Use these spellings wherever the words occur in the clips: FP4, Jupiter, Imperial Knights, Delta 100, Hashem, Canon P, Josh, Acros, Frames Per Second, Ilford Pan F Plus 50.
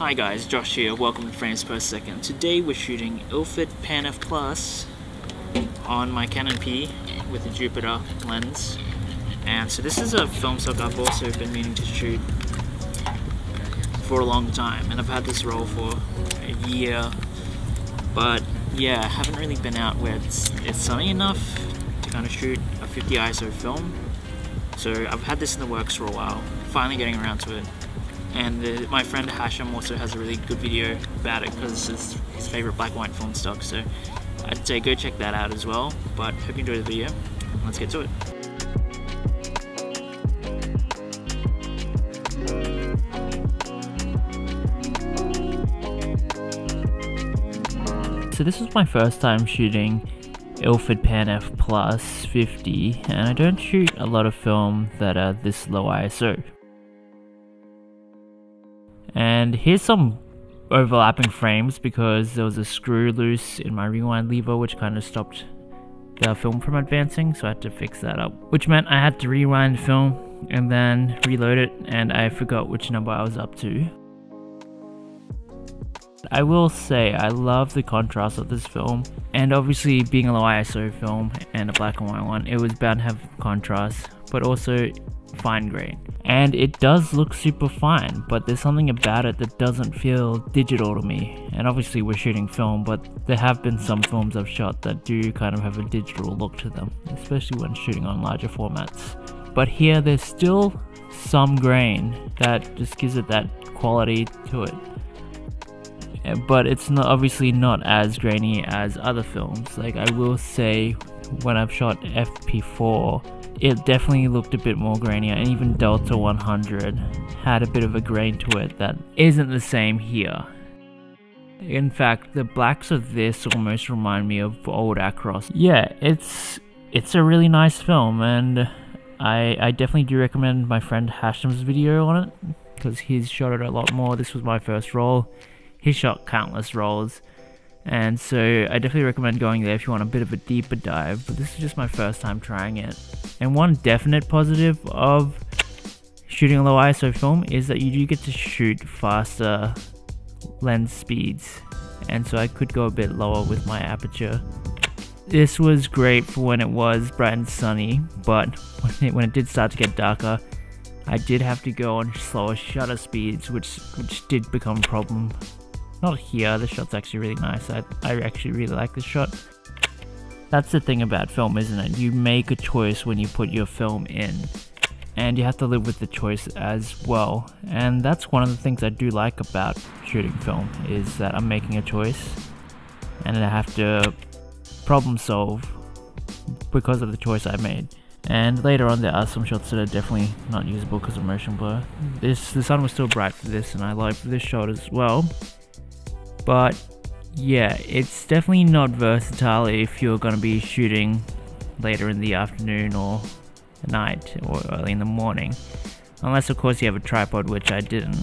Hi guys, Josh here, welcome to Frames Per Second. Today we're shooting Ilford Pan F Plus on my Canon P with a Jupiter lens. And so this is a film stock I've also been meaning to shoot for a long time, and I've had this roll for a year, but yeah, I haven't really been out where it's sunny enough to kind of shoot a 50 ISO film. So I've had this in the works for a while, finally getting around to it. And my friend Hashem also has a really good video about it because it's his favorite black and white film stock, so I'd say go check that out as well. But hope you enjoy the video. Let's get to it. So this was my first time shooting Ilford Pan F Plus 50, and I don't shoot a lot of film that are this low ISO. And here's some overlapping frames because there was a screw loose in my rewind lever which kind of stopped the film from advancing, so I had to fix that up, which meant I had to rewind the film and then reload it, and I forgot which number I was up to. I will say I love the contrast of this film, and obviously being a low ISO film and a black and white one, it was bound to have contrast, but also fine grain, and it does look super fine, but there's something about it that doesn't feel digital to me. And obviously we're shooting film, but there have been some films I've shot that do kind of have a digital look to them, especially when shooting on larger formats, but here there's still some grain that just gives it that quality to it, but it's not, obviously not as grainy as other films. Like, I will say when I've shot FP4, it definitely looked a bit more grainier, and even Delta 100 had a bit of a grain to it that isn't the same here. In fact, the blacks of this almost remind me of old Acros. Yeah, it's a really nice film, and I definitely do recommend my friend Hashem's video on it because he's shot it a lot more. This was my first roll. He shot countless rolls. And so I definitely recommend going there if you want a bit of a deeper dive, but this is just my first time trying it. And one definite positive of shooting a low ISO film is that you do get to shoot faster lens speeds, and so I could go a bit lower with my aperture. This was great for when it was bright and sunny, but when it did start to get darker, I did have to go on slower shutter speeds, which did become a problem. Not here, the shot's actually really nice. I actually really like this shot. That's the thing about film, isn't it? You make a choice when you put your film in, and you have to live with the choice as well. And that's one of the things I do like about shooting film, is that I'm making a choice and I have to problem solve because of the choice I made. And later on there are some shots that are definitely not usable because of motion blur. The sun was still bright for this, and I like this shot as well. But yeah, it's definitely not versatile if you're going to be shooting later in the afternoon or at night or early in the morning, unless of course you have a tripod, which I didn't.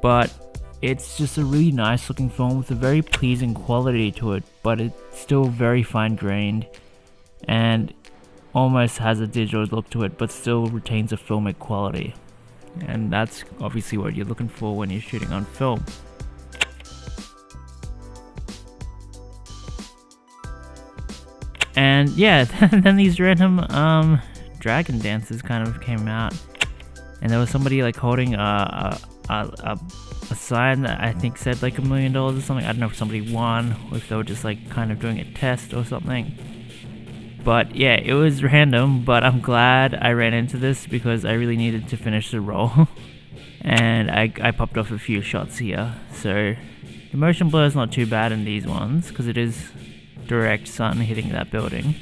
But it's just a really nice looking film with a very pleasing quality to it, but it's still very fine grained and almost has a digital look to it, but still retains a filmic quality, and that's obviously what you're looking for when you're shooting on film. And yeah, then these random dragon dances kind of came out, and there was somebody like holding a sign that I think said like $1 million or something. I don't know if somebody won or if they were just like kind of doing a test or something. But yeah, it was random, but I'm glad I ran into this because I really needed to finish the roll. And I popped off a few shots here. So the motion blur is not too bad in these ones because it is direct sun hitting that building.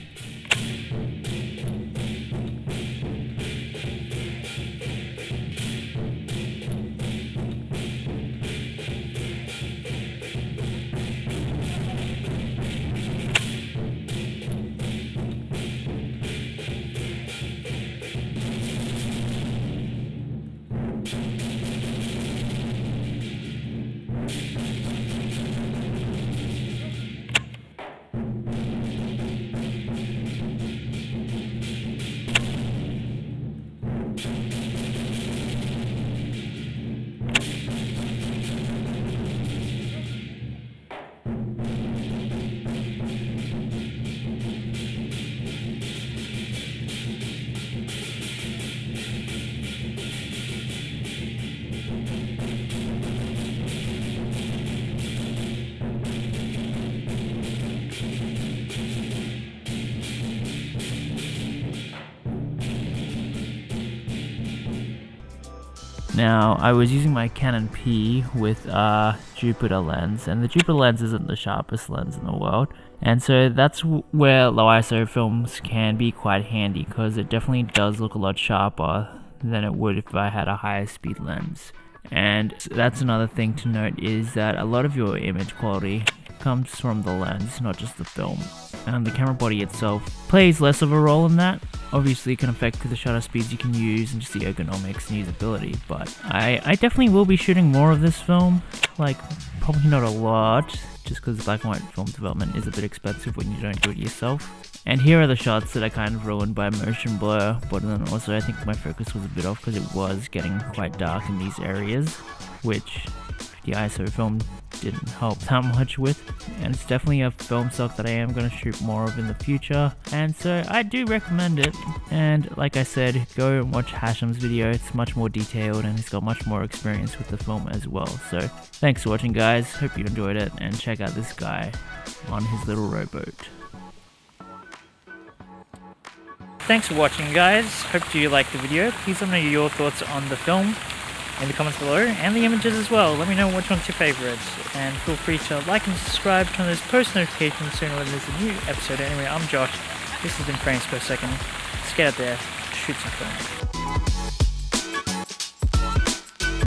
Now, I was using my Canon P with a Jupiter lens, and the Jupiter lens isn't the sharpest lens in the world, and so that's where low ISO films can be quite handy, because it definitely does look a lot sharper than it would if I had a higher speed lens. And that's another thing to note, is that a lot of your image quality comes from the lens, not just the film. And the camera body itself plays less of a role in that. Obviously it can affect the shutter speeds you can use and just the ergonomics and usability, but I definitely will be shooting more of this film, like probably not a lot, just because black and white film development is a bit expensive when you don't do it yourself. And here are the shots that I kind of ruined by motion blur, but then also I think my focus was a bit off because it was getting quite dark in these areas, which the ISO film didn't help that much with. And it's definitely a film stock that I am going to shoot more of in the future, and so I do recommend it. And like I said, go and watch Hashem's video, it's much more detailed and he's got much more experience with the film as well. So thanks for watching guys, hope you enjoyed it, and check out this guy on his little rowboat. Thanks for watching guys, hope you liked the video. Please let me know your thoughts on the film in the comments below, and the images as well. Let me know which one's your favourite, and feel free to like and subscribe, turn on those post notifications sooner when there's a new episode. Anyway, I'm Josh, this has been Frames Per Second, let's get out there, shoot some film.